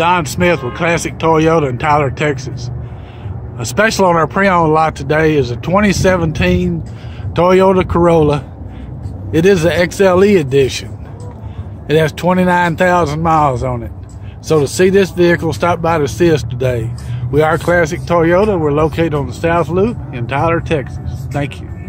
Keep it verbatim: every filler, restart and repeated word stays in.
Don Smith with Classic Toyota in Tyler, Texas. A special on our pre-owned lot today is a twenty seventeen Toyota Corolla. It is the X L E edition. It has twenty-nine thousand miles on it. So to see this vehicle, stop by to see us today. We are Classic Toyota. We're located on the South Loop in Tyler, Texas. Thank you.